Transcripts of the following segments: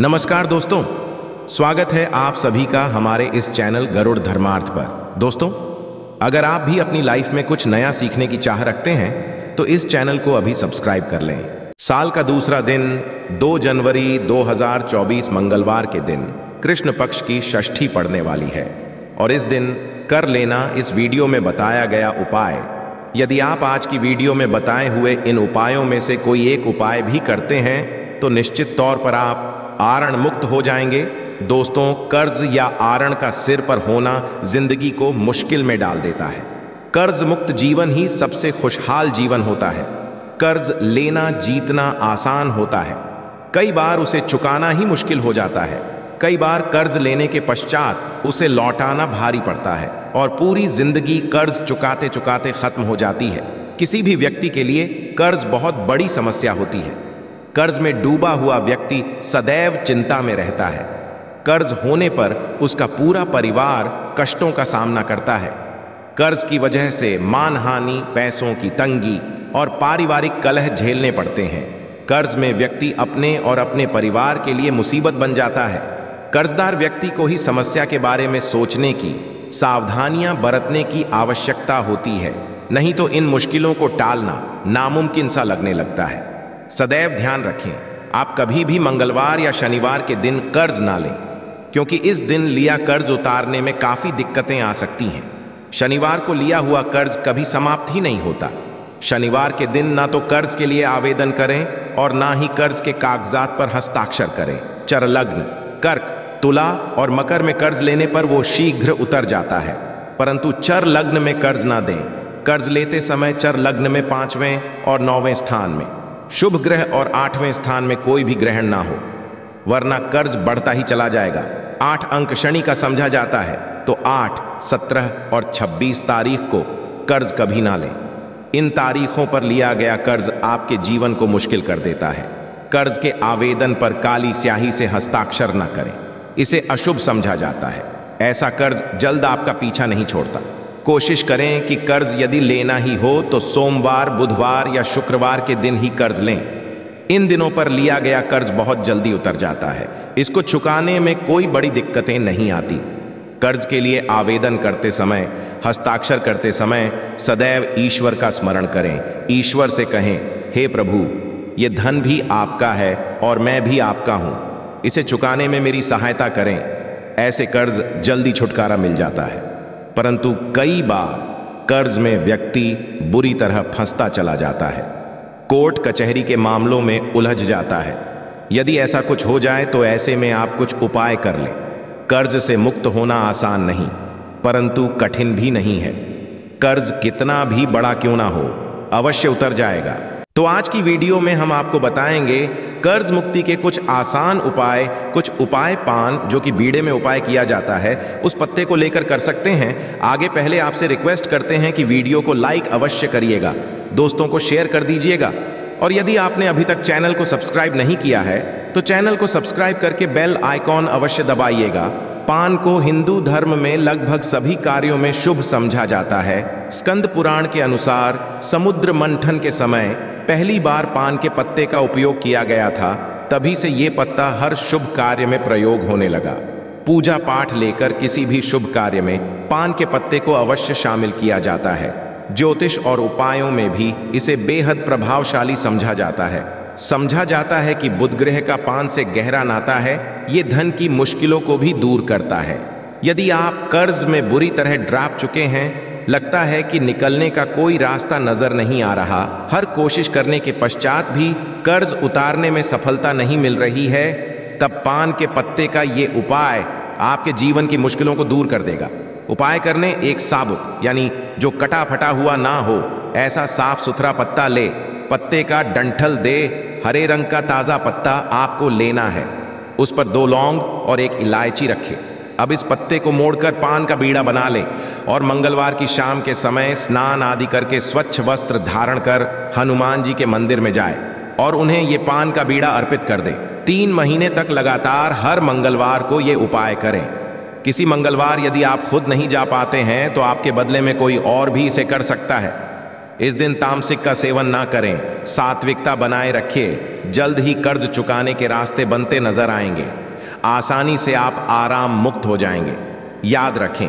नमस्कार दोस्तों, स्वागत है आप सभी का हमारे इस चैनल गरुड़ धर्मार्थ पर। दोस्तों, अगर आप भी अपनी लाइफ में कुछ नया सीखने की चाह रखते हैं तो इस चैनल को अभी सब्सक्राइब कर लें। साल का दूसरा दिन 2 जनवरी 2024 मंगलवार के दिन कृष्ण पक्ष की षष्ठी पड़ने वाली है और इस दिन कर लेना इस वीडियो में बताया गया उपाय। यदि आप आज की वीडियो में बताए हुए इन उपायों में से कोई एक उपाय भी करते हैं तो निश्चित तौर पर आप आरण मुक्त हो जाएंगे। दोस्तों, कर्ज या आरण का सिर पर होना जिंदगी को मुश्किल में डाल देता है। कर्ज मुक्त जीवन ही सबसे खुशहाल जीवन होता है। कर्ज लेना जीतना आसान होता है, कई बार उसे चुकाना ही मुश्किल हो जाता है। कई बार कर्ज लेने के पश्चात उसे लौटाना भारी पड़ता है और पूरी जिंदगी कर्ज चुकाते चुकाते खत्म हो जाती है। किसी भी व्यक्ति के लिए कर्ज बहुत बड़ी समस्या होती है। कर्ज में डूबा हुआ व्यक्ति सदैव चिंता में रहता है। कर्ज होने पर उसका पूरा परिवार कष्टों का सामना करता है। कर्ज की वजह से मानहानि, पैसों की तंगी और पारिवारिक कलह झेलने पड़ते हैं। कर्ज में व्यक्ति अपने और अपने परिवार के लिए मुसीबत बन जाता है। कर्जदार व्यक्ति को ही समस्या के बारे में सोचने की, सावधानियां बरतने की आवश्यकता होती है, नहीं तो इन मुश्किलों को टालना नामुमकिन सा लगने लगता है। सदैव ध्यान रखें, आप कभी भी मंगलवार या शनिवार के दिन कर्ज ना लें, क्योंकि इस दिन लिया कर्ज उतारने में काफ़ी दिक्कतें आ सकती हैं। शनिवार को लिया हुआ कर्ज कभी समाप्त ही नहीं होता। शनिवार के दिन ना तो कर्ज के लिए आवेदन करें और ना ही कर्ज के कागजात पर हस्ताक्षर करें। चरलग्न, कर्क, तुला और मकर में कर्ज लेने पर वो शीघ्र उतर जाता है, परंतु चर लग्न में कर्ज ना दें। कर्ज लेते समय चर लग्न में 5वें और 9वें स्थान में, शुभ ग्रह और 8वें स्थान में कोई भी ग्रहण ना हो, वरना कर्ज बढ़ता ही चला जाएगा। 8 अंक शनि का समझा जाता है, तो 8, 17 और 26 तारीख को कर्ज कभी ना लें। इन तारीखों पर लिया गया कर्ज आपके जीवन को मुश्किल कर देता है। कर्ज के आवेदन पर काली स्याही से हस्ताक्षर न करें, इसे अशुभ समझा जाता है। ऐसा कर्ज जल्द आपका पीछा नहीं छोड़ता। कोशिश करें कि कर्ज यदि लेना ही हो तो सोमवार, बुधवार या शुक्रवार के दिन ही कर्ज लें। इन दिनों पर लिया गया कर्ज बहुत जल्दी उतर जाता है। इसको चुकाने में कोई बड़ी दिक्कतें नहीं आती। कर्ज के लिए आवेदन करते समय, हस्ताक्षर करते समय सदैव ईश्वर का स्मरण करें। ईश्वर से कहें, हे प्रभु, ये धन भी आपका है और मैं भी आपका हूँ, इसे चुकाने में मेरी सहायता करें। ऐसे कर्ज जल्दी छुटकारा मिल जाता है, परंतु कई बार कर्ज में व्यक्ति बुरी तरह फंसता चला जाता है, कोर्ट कचहरी के मामलों में उलझ जाता है। यदि ऐसा कुछ हो जाए तो ऐसे में आप कुछ उपाय कर लें। कर्ज से मुक्त होना आसान नहीं, परंतु कठिन भी नहीं है। कर्ज कितना भी बड़ा क्यों ना हो, अवश्य उतर जाएगा। तो आज की वीडियो में हम आपको बताएंगे कर्ज मुक्ति के कुछ आसान उपाय। कुछ उपाय पान, जो कि बीड़े में उपाय किया जाता है, उस पत्ते को लेकर कर सकते हैं। आगे पहले आपसे रिक्वेस्ट करते हैं कि वीडियो को लाइक अवश्य करिएगा, दोस्तों को शेयर कर दीजिएगा और यदि आपने अभी तक चैनल को सब्सक्राइब नहीं किया है तो चैनल को सब्सक्राइब करके बेल आइकॉन अवश्य दबाइएगा। पान को हिंदू धर्म में लगभग सभी कार्यों में शुभ समझा जाता है। स्कंद पुराण के अनुसार समुद्र मंथन के समय पहली बार पान के पत्ते का उपयोग किया गया था, तभी से ये पत्ता हर शुभ कार्य में प्रयोग होने लगा। पूजा पाठ लेकर किसी भी शुभ कार्य में पान के पत्ते को अवश्य शामिल किया जाता है। ज्योतिष और उपायों में भी इसे बेहद प्रभावशाली समझा जाता है। समझा जाता है कि बुध ग्रह का पान से गहरा नाता है, ये धन की मुश्किलों को भी दूर करता है। यदि आप कर्ज में बुरी तरह डूब चुके हैं, लगता है कि निकलने का कोई रास्ता नजर नहीं आ रहा, हर कोशिश करने के पश्चात भी कर्ज उतारने में सफलता नहीं मिल रही है, तब पान के पत्ते का ये उपाय आपके जीवन की मुश्किलों को दूर कर देगा। उपाय करने, एक साबुत यानी जो कटा फटा हुआ ना हो ऐसा साफ सुथरा पत्ता ले, पत्ते का डंठल दे। हरे रंग का ताज़ा पत्ता आपको लेना है, उस पर 2 लौंग और 1 इलायची रखें। अब इस पत्ते को मोड़कर पान का बीड़ा बना लें और मंगलवार की शाम के समय स्नान आदि करके स्वच्छ वस्त्र धारण कर हनुमान जी के मंदिर में जाए और उन्हें ये पान का बीड़ा अर्पित कर दें। 3 महीने तक लगातार हर मंगलवार को ये उपाय करें। किसी मंगलवार यदि आप खुद नहीं जा पाते हैं तो आपके बदले में कोई और भी इसे कर सकता है। इस दिन तामसिक का सेवन ना करें, सात्विकता बनाए रखिए, जल्द ही कर्ज चुकाने के रास्ते बनते नजर आएंगे, आसानी से आप आराम मुक्त हो जाएंगे। याद रखें,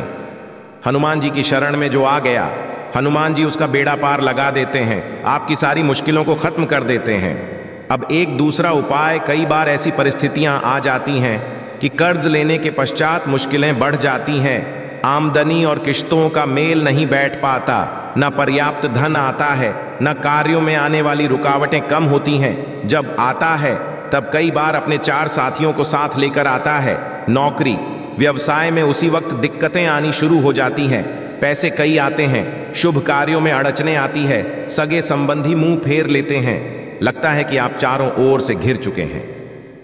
हनुमान जी की शरण में जो आ गया, हनुमान जी उसका बेड़ा पार लगा देते हैं, आपकी सारी मुश्किलों को खत्म कर देते हैं। अब एक दूसरा उपाय, कई बार ऐसी परिस्थितियां आ जाती हैं कि कर्ज लेने के पश्चात मुश्किलें बढ़ जाती हैं, आमदनी और किश्तों का मेल नहीं बैठ पाता, न पर्याप्त धन आता है, न कार्यों में आने वाली रुकावटें कम होती हैं। जब आता है तब कई बार अपने चार साथियों को साथ लेकर आता है। नौकरी व्यवसाय में उसी वक्त दिक्कतें आनी शुरू हो जाती हैं, पैसे कई आते हैं, शुभ कार्यों में अड़चने आती है, सगे संबंधी मुंह फेर लेते हैं, लगता है कि आप चारों ओर से घिर चुके हैं।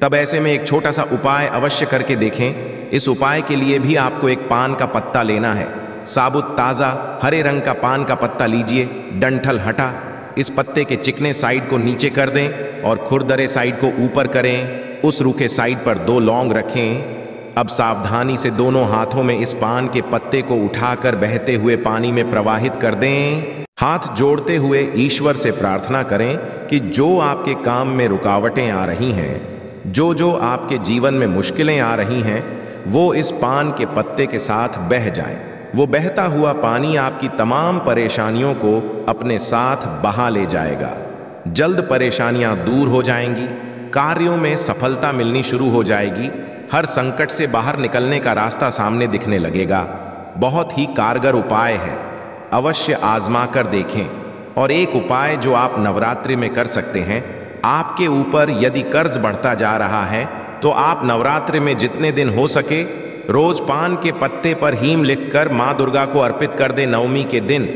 तब ऐसे में एक छोटा सा उपाय अवश्य करके देखें। इस उपाय के लिए भी आपको एक पान का पत्ता लेना है, साबुत ताज़ा हरे रंग का पान का पत्ता लीजिए, डंठल हटा। इस पत्ते के चिकने साइड को नीचे कर दें और खुरदरे साइड को ऊपर करें। उस रूखे साइड पर दो लौंग रखें। अब सावधानी से दोनों हाथों में इस पान के पत्ते को उठाकर बहते हुए पानी में प्रवाहित कर दें। हाथ जोड़ते हुए ईश्वर से प्रार्थना करें कि जो आपके काम में रुकावटें आ रही हैं, जो जो आपके जीवन में मुश्किलें आ रही हैं, वो इस पान के पत्ते के साथ बह जाए। वो बहता हुआ पानी आपकी तमाम परेशानियों को अपने साथ बहा ले जाएगा। जल्द परेशानियां दूर हो जाएंगी, कार्यों में सफलता मिलनी शुरू हो जाएगी, हर संकट से बाहर निकलने का रास्ता सामने दिखने लगेगा। बहुत ही कारगर उपाय है, अवश्य आजमा कर देखें। और एक उपाय जो आप नवरात्रि में कर सकते हैं, आपके ऊपर यदि कर्ज बढ़ता जा रहा है तो आप नवरात्रि में जितने दिन हो सके रोज पान के पत्ते पर हीम लिखकर माँ दुर्गा को अर्पित कर दे। नवमी के दिन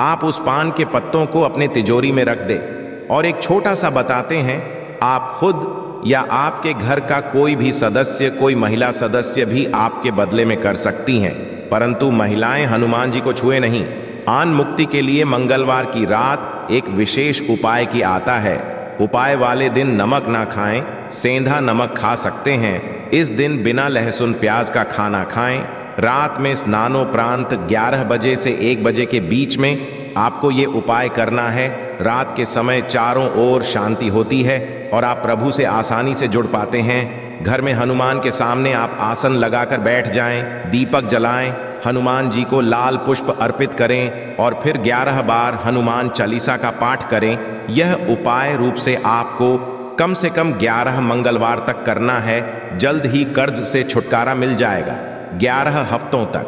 आप उस पान के पत्तों को अपने तिजोरी में रख दे। और एक छोटा सा बताते हैं, आप खुद या आपके घर का कोई भी सदस्य, कोई महिला सदस्य भी आपके बदले में कर सकती हैं, परंतु महिलाएं हनुमान जी को छुए नहीं। आन मुक्ति के लिए मंगलवार की रात एक विशेष उपाय की आता है। उपाय वाले दिन नमक ना खाएं, सेंधा नमक खा सकते हैं। इस दिन बिना लहसुन प्याज का खाना खाएं। रात में स्नानोपरांत 11 बजे से 1 बजे के बीच में आपको ये उपाय करना है। रात के समय चारों ओर शांति होती है और आप प्रभु से आसानी से जुड़ पाते हैं। घर में हनुमान के सामने आप आसन लगाकर बैठ जाएं, दीपक जलाएं, हनुमान जी को लाल पुष्प अर्पित करें और फिर 11 बार हनुमान चालीसा का पाठ करें। यह उपाय रूप से आपको कम से कम 11 मंगलवार तक करना है, जल्द ही कर्ज से छुटकारा मिल जाएगा। 11 हफ्तों तक,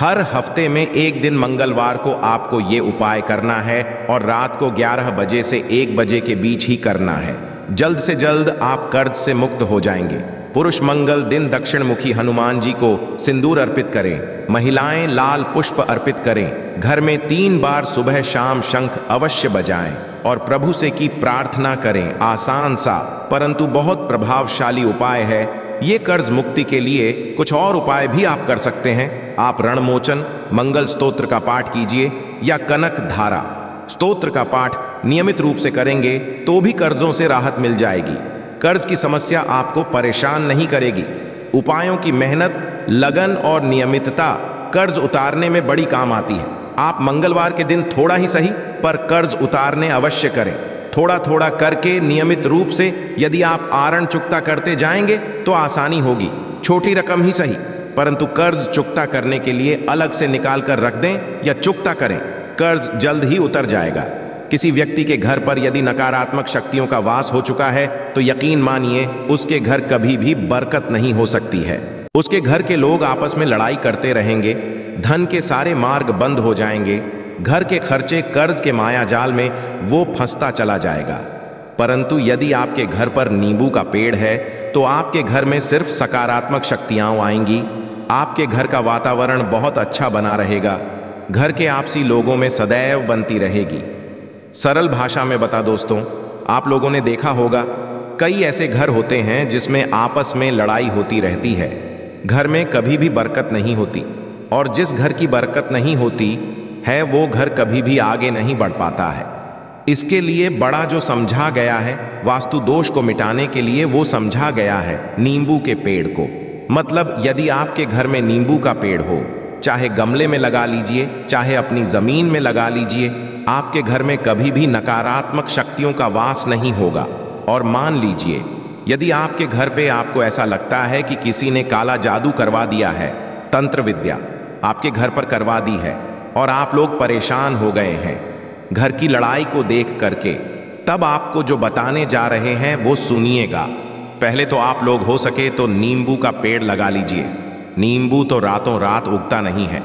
हर हफ्ते में एक दिन मंगलवार को आपको ये उपाय करना है और रात को 11 बजे से 1 बजे के बीच ही करना है। जल्द से जल्द आप कर्ज से मुक्त हो जाएंगे। पुरुष मंगल दिन दक्षिण मुखी हनुमान जी को सिंदूर अर्पित करें, महिलाएं लाल पुष्प अर्पित करें। घर में 3 बार सुबह शाम शंख अवश्य बजाएं और प्रभु से की प्रार्थना करें। आसान सा परंतु बहुत प्रभावशाली उपाय है ये। कर्ज मुक्ति के लिए कुछ और उपाय भी आप कर सकते हैं। आप रणमोचन मंगल स्तोत्र का पाठ कीजिए या कनक धारा स्तोत्र का पाठ नियमित रूप से करेंगे तो भी कर्जों से राहत मिल जाएगी। कर्ज की समस्या आपको परेशान नहीं करेगी। उपायों की मेहनत, लगन और नियमितता कर्ज उतारने में बड़ी काम आती है। आप मंगलवार के दिन थोड़ा ही सही पर कर्ज उतारने अवश्य करें। थोड़ा थोड़ा करके नियमित रूप से यदि आप आरण चुकता करते जाएंगे तो आसानी होगी। छोटी रकम ही सही परंतु कर्ज चुकता करने के लिए अलग से निकाल कर रख दें या चुकता करें, कर्ज जल्द ही उतर जाएगा। किसी व्यक्ति के घर पर यदि नकारात्मक शक्तियों का वास हो चुका है तो यकीन मानिए उसके घर कभी भी बरकत नहीं हो सकती है। उसके घर के लोग आपस में लड़ाई करते रहेंगे, धन के सारे मार्ग बंद हो जाएंगे, घर के खर्चे कर्ज के मायाजाल में वो फंसता चला जाएगा। परंतु यदि आपके घर पर नींबू का पेड़ है तो आपके घर में सिर्फ सकारात्मक शक्तियां आएंगी। आपके घर का वातावरण बहुत अच्छा बना रहेगा, घर के आपसी लोगों में सदैव बनती रहेगी। सरल भाषा में बता दोस्तों, आप लोगों ने देखा होगा कई ऐसे घर होते हैं जिसमें आपस में लड़ाई होती रहती है, घर में कभी भी बरकत नहीं होती और जिस घर की बरकत नहीं होती है वो घर कभी भी आगे नहीं बढ़ पाता है। इसके लिए बड़ा जो समझा गया है, वास्तु दोष को मिटाने के लिए वो समझा गया है नींबू के पेड़ को। मतलब यदि आपके घर में नींबू का पेड़ हो, चाहे गमले में लगा लीजिए, चाहे अपनी ज़मीन में लगा लीजिए, आपके घर में कभी भी नकारात्मक शक्तियों का वास नहीं होगा। और मान लीजिए यदि आपके घर पे आपको ऐसा लगता है कि किसी ने काला जादू करवा दिया है, तंत्र विद्या आपके घर पर करवा दी है और आप लोग परेशान हो गए हैं घर की लड़ाई को देख करके, तब आपको जो बताने जा रहे हैं वो सुनिएगा। पहले तो आप लोग हो सके तो नींबू का पेड़ लगा लीजिए। नींबू तो रातों रात उगता नहीं है,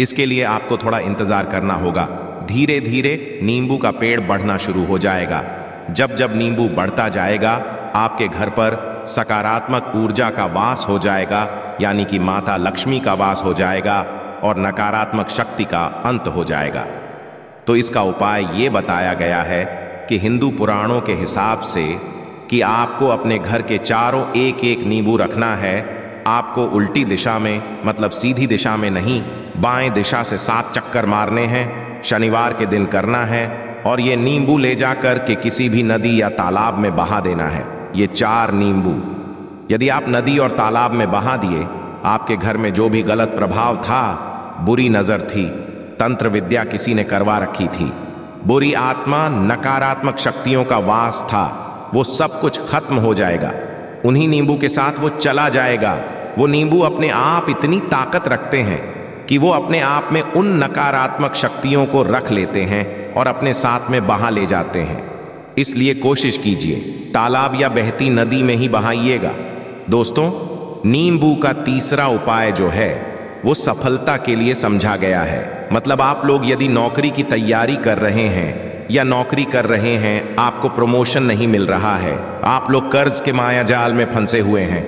इसके लिए आपको थोड़ा इंतज़ार करना होगा। धीरे धीरे नींबू का पेड़ बढ़ना शुरू हो जाएगा। जब जब नींबू बढ़ता जाएगा आपके घर पर सकारात्मक ऊर्जा का वास हो जाएगा, यानी कि माता लक्ष्मी का वास हो जाएगा और नकारात्मक शक्ति का अंत हो जाएगा। तो इसका उपाय ये बताया गया है कि हिंदू पुराणों के हिसाब से कि आपको अपने घर के चारों एक एक नींबू रखना है। आपको उल्टी दिशा में, मतलब सीधी दिशा में नहीं, बाएं दिशा से 7 चक्कर मारने हैं, शनिवार के दिन करना है और ये नींबू ले जाकर के किसी भी नदी या तालाब में बहा देना है। ये 4 नींबू यदि आप नदी और तालाब में बहा दिए, आपके घर में जो भी गलत प्रभाव था, बुरी नज़र थी, तंत्र विद्या किसी ने करवा रखी थी, बुरी आत्मा, नकारात्मक शक्तियों का वास था, वो सब कुछ खत्म हो जाएगा। उन्हीं नींबू के साथ वो चला जाएगा। वो नींबू अपने आप इतनी ताकत रखते हैं कि वो अपने आप में उन नकारात्मक शक्तियों को रख लेते हैं और अपने साथ में बहा ले जाते हैं। इसलिए कोशिश कीजिए तालाब या बहती नदी में ही बहाइएगा। दोस्तों, नींबू का तीसरा उपाय जो है वो सफलता के लिए समझा गया है। मतलब आप लोग यदि नौकरी की तैयारी कर रहे हैं या नौकरी कर रहे हैं, आपको प्रमोशन नहीं मिल रहा है, आप लोग कर्ज के मायाजाल में फंसे हुए हैं,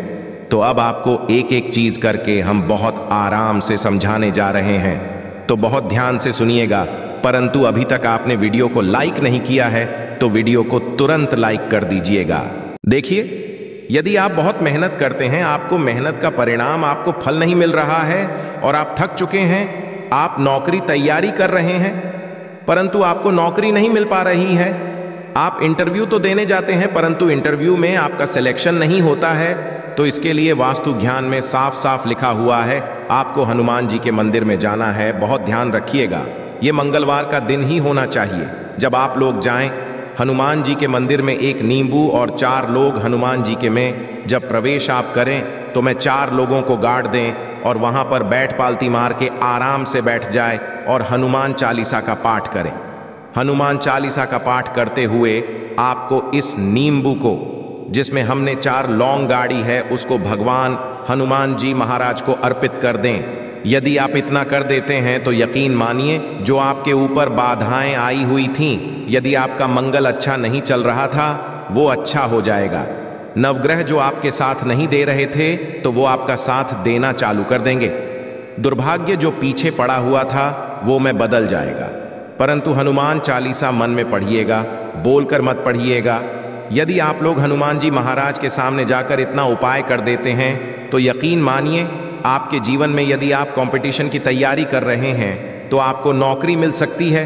तो अब आपको एक एक चीज़ करके हम बहुत आराम से समझाने जा रहे हैं, तो बहुत ध्यान से सुनिएगा। परंतु अभी तक आपने वीडियो को लाइक नहीं किया है तो वीडियो को तुरंत लाइक कर दीजिएगा। देखिए, यदि आप बहुत मेहनत करते हैं, आपको मेहनत का परिणाम, आपको फल नहीं मिल रहा है और आप थक चुके हैं, आप नौकरी तैयारी कर रहे हैं परंतु आपको नौकरी नहीं मिल पा रही है, आप इंटरव्यू तो देने जाते हैं परंतु इंटरव्यू में आपका सिलेक्शन नहीं होता है, तो इसके लिए वास्तु ज्ञान में साफ साफ लिखा हुआ है आपको हनुमान जी के मंदिर में जाना है। बहुत ध्यान रखिएगा, ये मंगलवार का दिन ही होना चाहिए। जब आप लोग जाएं हनुमान जी के मंदिर में, एक नींबू और 4 लोग हनुमान जी के में जब प्रवेश आप करें तो मैं 4 लोगों को गार्ड दें और वहाँ पर बैठ पालती मार के आराम से बैठ जाए और हनुमान चालीसा का पाठ करें। हनुमान चालीसा का पाठ करते हुए आपको इस नींबू को, जिसमें हमने 4 लौंग गाड़ी है, उसको भगवान हनुमान जी महाराज को अर्पित कर दें। यदि आप इतना कर देते हैं तो यकीन मानिए जो आपके ऊपर बाधाएं आई हुई थीं, यदि आपका मंगल अच्छा नहीं चल रहा था, वो अच्छा हो जाएगा। नवग्रह जो आपके साथ नहीं दे रहे थे तो वो आपका साथ देना चालू कर देंगे। दुर्भाग्य जो पीछे पड़ा हुआ था वो मैं बदल जाएगा। परंतु हनुमान चालीसा मन में पढ़िएगा, बोलकर मत पढ़िएगा। यदि आप लोग हनुमान जी महाराज के सामने जाकर इतना उपाय कर देते हैं तो यकीन मानिए आपके जीवन में, यदि आप कंपटीशन की तैयारी कर रहे हैं तो आपको नौकरी मिल सकती है,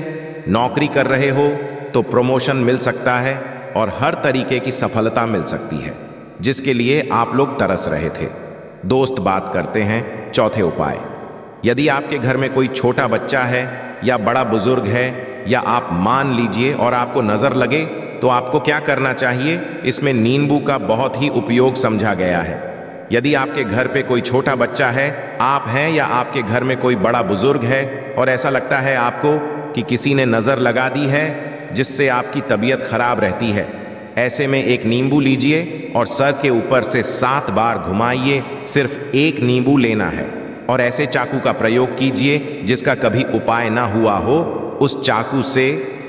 नौकरी कर रहे हो तो प्रमोशन मिल सकता है और हर तरीके की सफलता मिल सकती है, जिसके लिए आप लोग तरस रहे थे। दोस्त, बात करते हैं चौथे उपाय। यदि आपके घर में कोई छोटा बच्चा है या बड़ा बुजुर्ग है, या आप मान लीजिए और आपको नज़र लगे, तो आपको क्या करना चाहिए? इसमें नींबू का बहुत ही उपयोग समझा गया है। यदि आपके घर पे कोई छोटा बच्चा है, आप हैं, या आपके घर में कोई बड़ा बुजुर्ग है और ऐसा लगता है आपको कि किसी ने नज़र लगा दी है जिससे आपकी तबीयत खराब रहती है, ऐसे में एक नींबू लीजिए और सर के ऊपर से 7 बार घुमाइए। सिर्फ एक नींबू लेना है और ऐसे चाकू का प्रयोग कीजिए जिसका कभी उपाय ना हुआ हो। उस चाकू से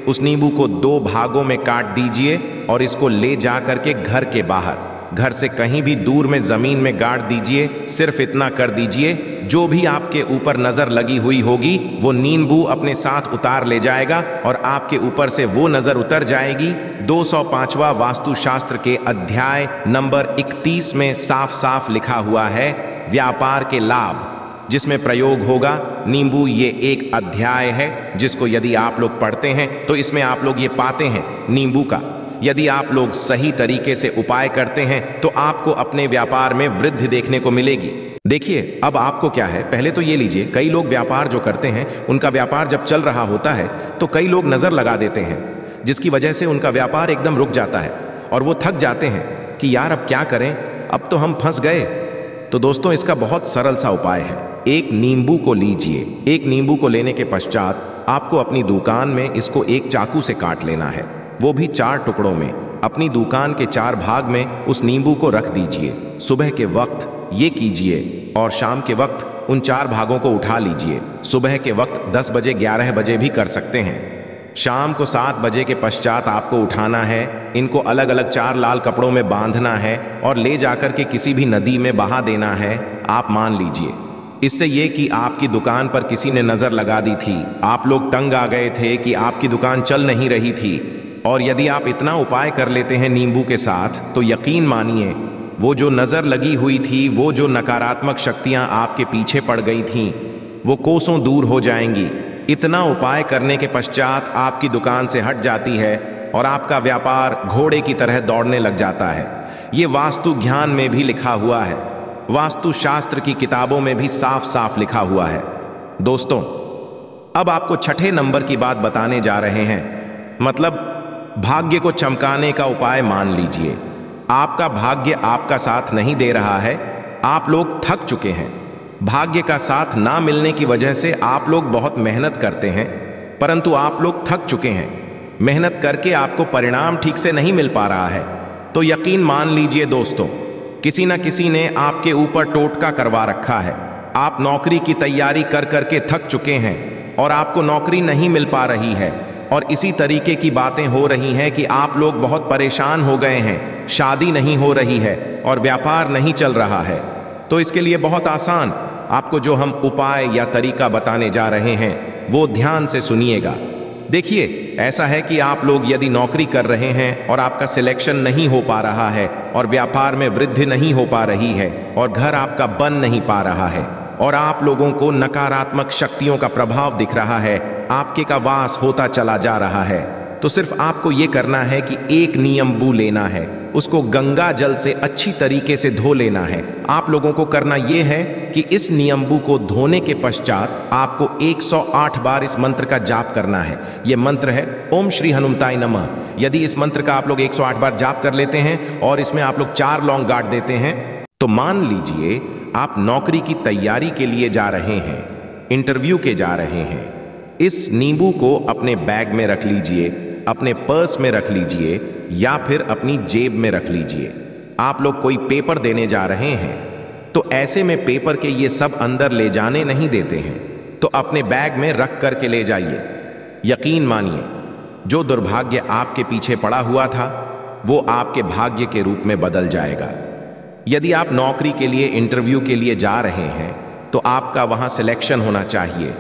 उस नींबू को 2 भागों में काट दीजिए और इसको ले जा करके घर के बाहर, घर से कहीं भी दूर में ज़मीन में गाड़ दीजिए। सिर्फ इतना कर दीजिए, जो भी आपके ऊपर नज़र लगी हुई होगी वो नींबू अपने साथ उतार ले जाएगा और आपके ऊपर से वो नज़र उतर जाएगी। 205वां वास्तुशास्त्र के अध्याय नंबर 31 में साफ साफ लिखा हुआ है व्यापार के लाभ, जिसमें प्रयोग होगा नींबू। ये एक अध्याय है जिसको यदि आप लोग पढ़ते हैं तो इसमें आप लोग ये पाते हैं नींबू का, यदि आप लोग सही तरीके से उपाय करते हैं तो आपको अपने व्यापार में वृद्धि देखने को मिलेगी। देखिए अब आपको क्या है, पहले तो ये लीजिए, कई लोग व्यापार जो करते हैं उनका व्यापार जब चल रहा होता है तो कई लोग नज़र लगा देते हैं, जिसकी वजह से उनका व्यापार एकदम रुक जाता है और वो थक जाते हैं कि यार अब क्या करें, अब तो हम फंस गए। तो दोस्तों इसका बहुत सरल सा उपाय है, एक नींबू को लीजिए। एक नींबू को लेने के पश्चात आपको अपनी दुकान में इसको एक चाकू से काट लेना है, वो भी 4 टुकड़ों में। अपनी दुकान के 4 भाग में उस नींबू को रख दीजिए। सुबह के वक्त ये कीजिए और शाम के वक्त उन 4 भागों को उठा लीजिए। सुबह के वक्त 10 बजे 11 बजे भी कर सकते हैं। शाम को 7 बजे के पश्चात आपको उठाना है, इनको अलग अलग 4 लाल कपड़ों में बांधना है और ले जाकर के किसी भी नदी में बहा देना है, आप मान लीजिए। इससे ये कि आपकी दुकान पर किसी ने नज़र लगा दी थी, आप लोग तंग आ गए थे कि आपकी दुकान चल नहीं रही थी, और यदि आप इतना उपाय कर लेते हैं नींबू के साथ तो यकीन मानिए वो जो नज़र लगी हुई थी, वो जो नकारात्मक शक्तियां आपके पीछे पड़ गई थीं, वो कोसों दूर हो जाएंगी। इतना उपाय करने के पश्चात आपकी दुकान से हट जाती है और आपका व्यापार घोड़े की तरह दौड़ने लग जाता है। ये वास्तु ज्ञान में भी लिखा हुआ है, वास्तुशास्त्र की किताबों में भी साफ साफ लिखा हुआ है। दोस्तों अब आपको 6ठे नंबर की बात बताने जा रहे हैं, मतलब भाग्य को चमकाने का उपाय मान लीजिए। आपका भाग्य आपका साथ नहीं दे रहा है, आप लोग थक चुके हैं। भाग्य का साथ ना मिलने की वजह से आप लोग बहुत मेहनत करते हैं, परंतु आप लोग थक चुके हैं, मेहनत करके आपको परिणाम ठीक से नहीं मिल पा रहा है। तो यकीन मान लीजिए दोस्तों, किसी ना किसी ने आपके ऊपर टोटका करवा रखा है। आप नौकरी की तैयारी कर करके थक चुके हैं और आपको नौकरी नहीं मिल पा रही है, और इसी तरीके की बातें हो रही हैं कि आप लोग बहुत परेशान हो गए हैं, शादी नहीं हो रही है और व्यापार नहीं चल रहा है। तो इसके लिए बहुत आसान, आपको जो हम उपाय या तरीका बताने जा रहे हैं वो ध्यान से सुनिएगा। देखिए ऐसा है कि आप लोग यदि नौकरी कर रहे हैं और आपका सिलेक्शन नहीं हो पा रहा है और व्यापार में वृद्धि नहीं हो पा रही है और घर आपका बन नहीं पा रहा है और आप लोगों को नकारात्मक शक्तियों का प्रभाव दिख रहा है, आपके का वास होता चला जा रहा है, तो सिर्फ आपको ये करना है कि एक नींबू लेना है, उसको गंगा जल से अच्छी तरीके से धो लेना है। आप लोगों को करना ये है कि इस नींबू को धोने के पश्चात आपको 108 बार इस मंत्र का जाप करना है। ये मंत्र है ओम श्री हनुमताय नमः। यदि इस मंत्र का आप लोग 108 बार जाप कर लेते हैं और इसमें आप लोग 4 लौंग गाड़ देते हैं, तो मान लीजिए आप नौकरी की तैयारी के लिए जा रहे हैं, इंटरव्यू के जा रहे हैं, इस नींबू को अपने बैग में रख लीजिए, अपने पर्स में रख लीजिए या फिर अपनी जेब में रख लीजिए। आप लोग कोई पेपर देने जा रहे हैं तो ऐसे में पेपर के ये सब अंदर ले जाने नहीं देते हैं, तो अपने बैग में रख करके ले जाइए। यकीन मानिए जो दुर्भाग्य आपके पीछे पड़ा हुआ था वो आपके भाग्य के रूप में बदल जाएगा। यदि आप नौकरी के लिए इंटरव्यू के लिए जा रहे हैं तो आपका वहाँ सिलेक्शन होना चाहिए।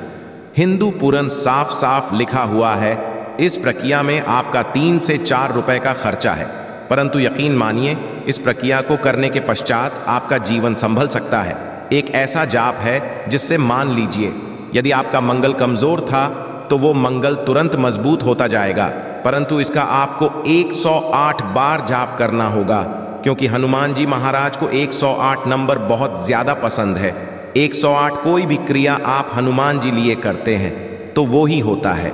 हिंदू पुराण साफ साफ लिखा हुआ है, इस प्रक्रिया में आपका 3 से 4 रुपए का खर्चा है, परंतु यकीन मानिए इस प्रक्रिया को करने के पश्चात आपका जीवन संभल सकता है। एक ऐसा जाप है जिससे मान लीजिए यदि आपका मंगल कमज़ोर था तो वो मंगल तुरंत मजबूत होता जाएगा, परंतु इसका आपको 108 बार जाप करना होगा, क्योंकि हनुमान जी महाराज को 108 नंबर बहुत ज़्यादा पसंद है। 108 कोई भी क्रिया आप हनुमान जी लिए करते हैं तो वो ही होता है,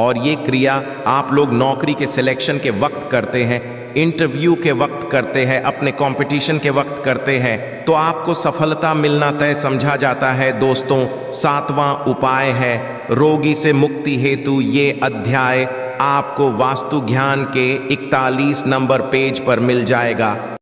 और ये क्रिया आप लोग नौकरी के सिलेक्शन के वक्त करते हैं, इंटरव्यू के वक्त करते हैं, अपने कंपटीशन के वक्त करते हैं, तो आपको सफलता मिलना तय समझा जाता है। दोस्तों 7वां उपाय है रोगी से मुक्ति हेतु। ये अध्याय आपको वास्तु ज्ञान के 41 नंबर पेज पर मिल जाएगा।